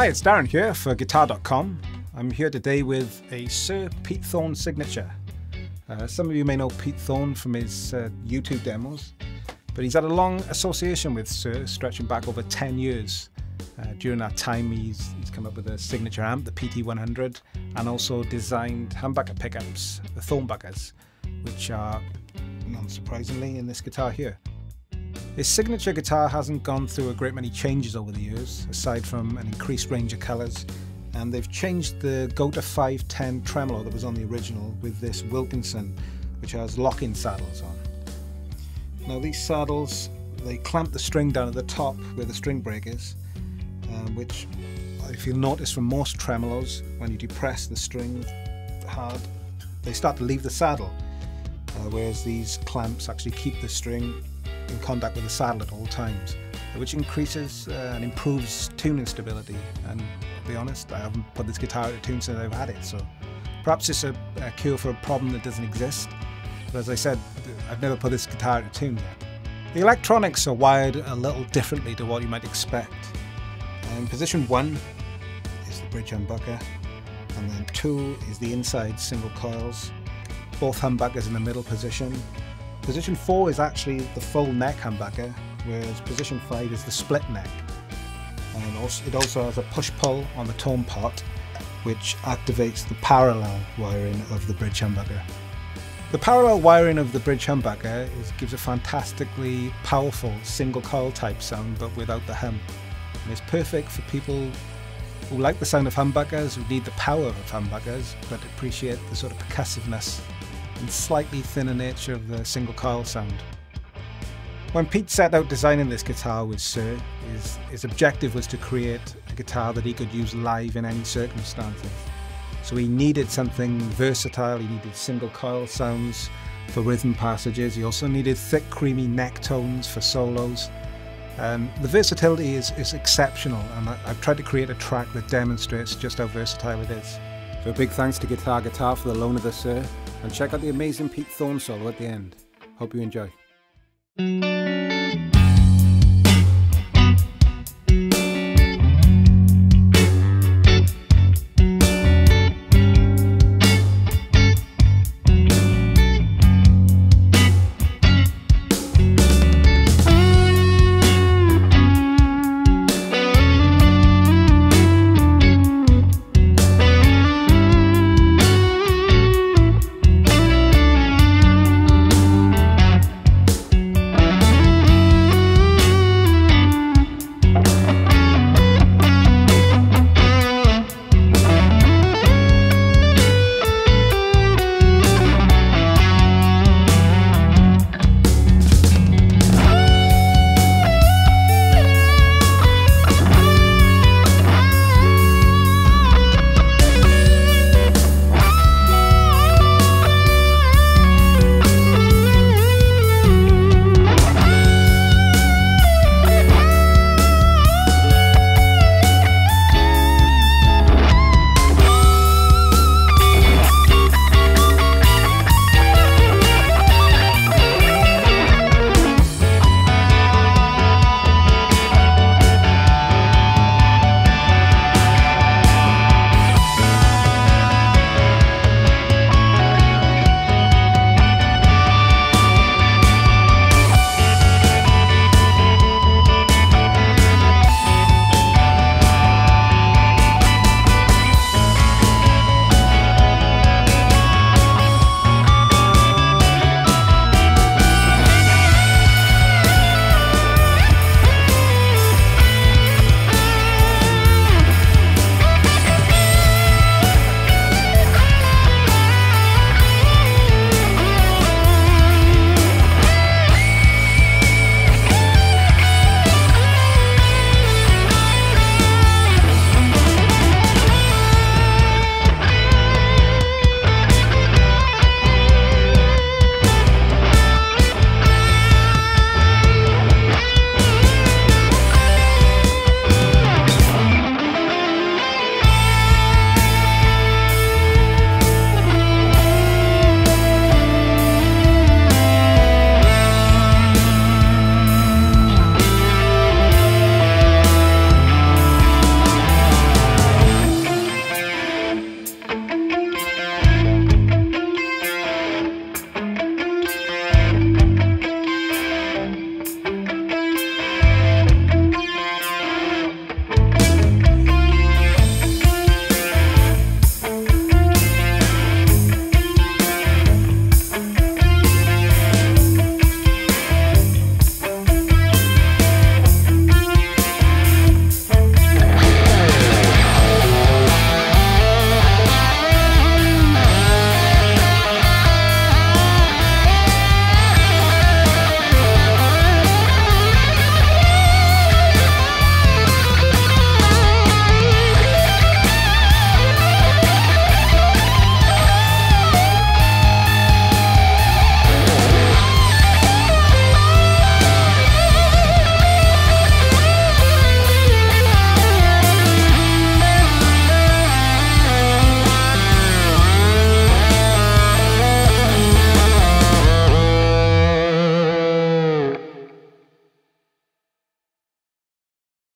Hi, it's Darren here for Guitar.com. I'm here today with a Suhr Pete Thorn signature. Some of you may know Pete Thorn from his YouTube demos, but he's had a long association with Suhr, stretching back over 10 years. During that time, he's come up with a signature amp, the PT100, and also designed humbucker pickups, the Thornbuckers, which are, non-surprisingly, in this guitar here. His signature guitar hasn't gone through a great many changes over the years, aside from an increased range of colours, and they've changed the Gotoh 510 tremolo that was on the original with this Wilkinson, which has lock-in saddles on. Now these saddles, they clamp the string down at the top where the string break is, which, if you'll notice from most tremolos, when you depress the string hard, they start to leave the saddle, whereas these clamps actually keep the string in contact with the saddle at all times, which increases and improves tuning stability. And to be honest, I haven't put this guitar out of tune since I've had it, so perhaps it's a cure for a problem that doesn't exist. But as I said, I've never put this guitar out of tune yet. The electronics are wired a little differently to what you might expect. In position 1 is the bridge humbucker, and then 2 is the inside single coils, both humbuckers in the middle position. Position 4 is actually the full neck humbucker, whereas position 5 is the split neck. And it also has a push-pull on the tone pot, which activates the parallel wiring of the bridge humbucker. The parallel wiring of the bridge humbucker gives a fantastically powerful single coil type sound, but without the hum. And it's perfect for people who like the sound of humbuckers, who need the power of humbuckers, but appreciate the sort of percussiveness and slightly thinner nature of the single coil sound. When Pete set out designing this guitar with Suhr, his objective was to create a guitar that he could use live in any circumstances. So he needed something versatile. He needed single coil sounds for rhythm passages. He also needed thick, creamy neck tones for solos. The versatility is exceptional, and I've tried to create a track that demonstrates just how versatile it is. So a big thanks to Guitar Guitar for the loan of the Suhr, and check out the amazing Pete Thorn solo at the end. Hope you enjoy.